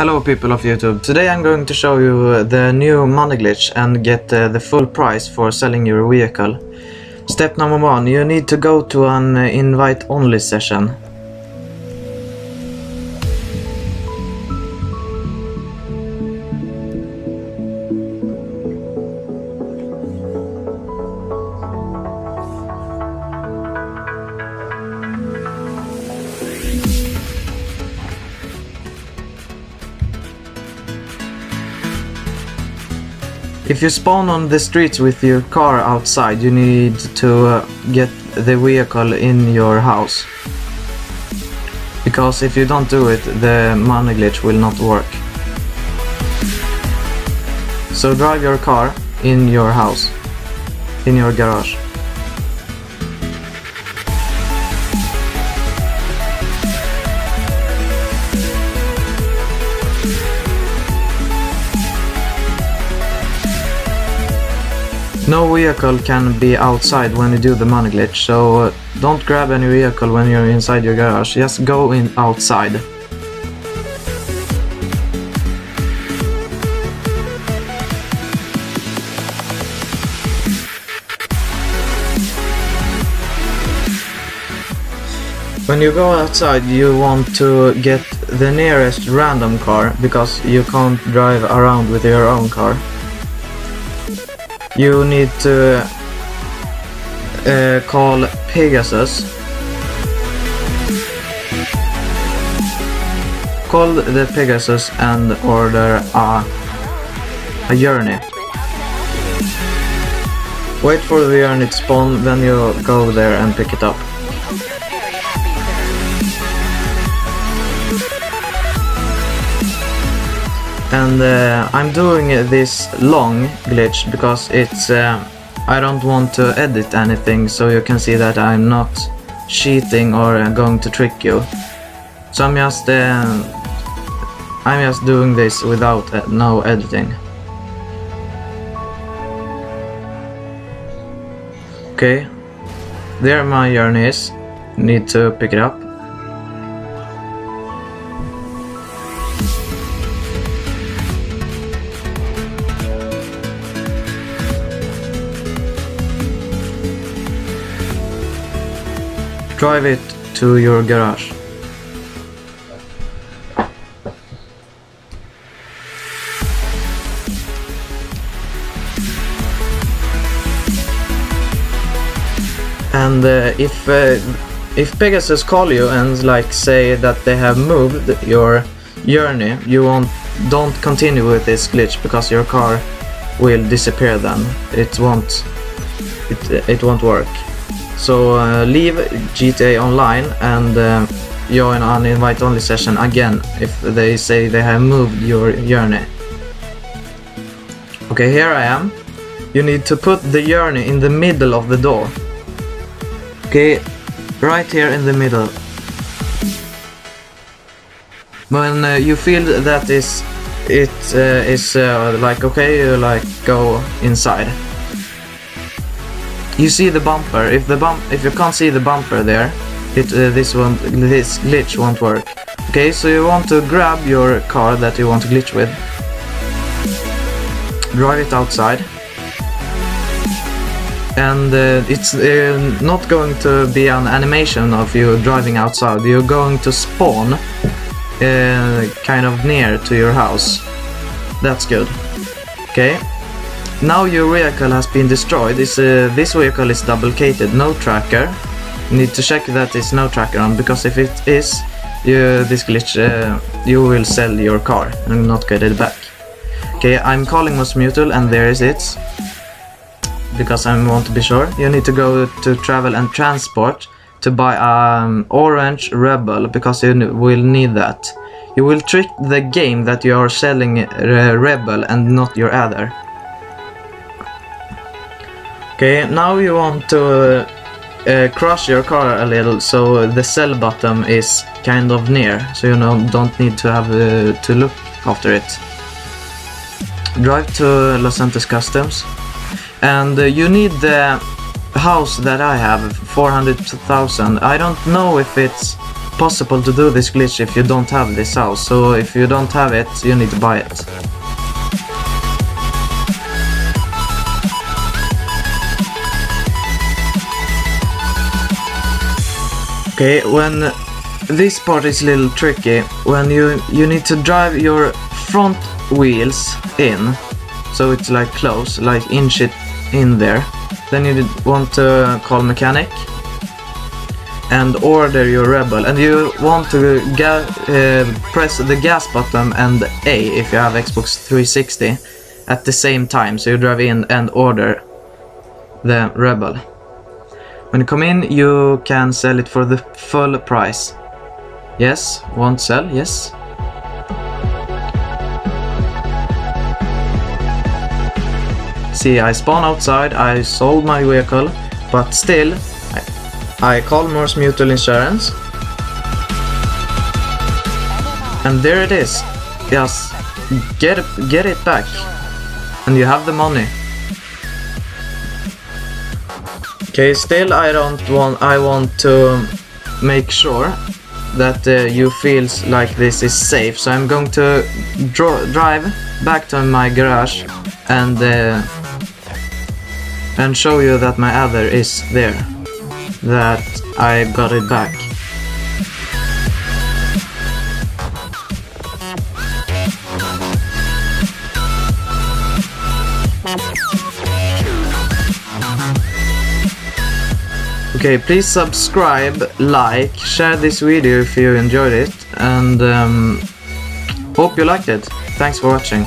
Hello people of YouTube, today I'm going to show you the new money glitch and get the full price for selling your vehicle. Step number 1, you need to go to an invite only session. If you spawn on the streets with your car outside, you need to get the vehicle in your house. Because if you don't do it, the money glitch will not work. So drive your car in your house, in your garage. No vehicle can be outside when you do the money glitch, so don't grab any vehicle when you're inside your garage, just go in outside. When you go outside you want to get the nearest random car, because you can't drive around with your own car. You need to call Pegasus. Call the Pegasus and order a journey. Wait for the journey to spawn, then you go there and pick it up. And I'm doing this long glitch because it's I don't want to edit anything, so you can see that I'm not cheating or going to trick you. So I'm just doing this without no editing. Okay, there my yarn is. Need to pick it up. Drive it to your garage. And if Pegasus call you and like say that they have moved your journey, you don't continue with this glitch because your car will disappear then. It won't work. So leave GTA Online and join an invite-only session again if they say they have moved your journey. Okay, here I am. You need to put the journey in the middle of the door. Okay, right here in the middle. When you feel that it is like okay, you like go inside. You see the bumper. If you can't see the bumper there, this glitch won't work. Okay, so you want to grab your car that you want to glitch with, drive it outside, and it's not going to be an animation of you driving outside. You're going to spawn kind of near to your house. That's good. Okay. Now your vehicle has been destroyed. This vehicle is double-gated, no tracker. You need to check that it's no tracker on, because if it is, this glitch, you will sell your car and not get it back. Okay, I'm calling Mos Mutual and there is it. Because I want to be sure. You need to go to Travel and Transport to buy an Orange Rebel, because you will need that. You will trick the game that you are selling a Rebel and not your other. Okay, now you want to crush your car a little, so the sell button is kind of near, so you don't need to have to look after it. Drive to Los Santos Customs, and you need the house that I have, 400,000. I don't know if it's possible to do this glitch if you don't have this house, so if you don't have it, you need to buy it. Okay, when this part is a little tricky, when you need to drive your front wheels in, so it's like close, like inch it in there, then you want to call mechanic and order your Rebel, and you want to press the gas button and A if you have Xbox 360 at the same time, so you drive in and order the Rebel. When you come in, you can sell it for the full price. Yes, won't sell, yes. See, I spawn outside, I sold my vehicle, but still, I call Morse Mutual Insurance. And there it is. Yes, get it back. And you have the money. Okay, still I want to make sure that you feel like this is safe, so I'm going to drive back to my garage and show you that my other is there, that I got it back. Okay, please subscribe, like, share this video if you enjoyed it, and hope you liked it. Thanks for watching.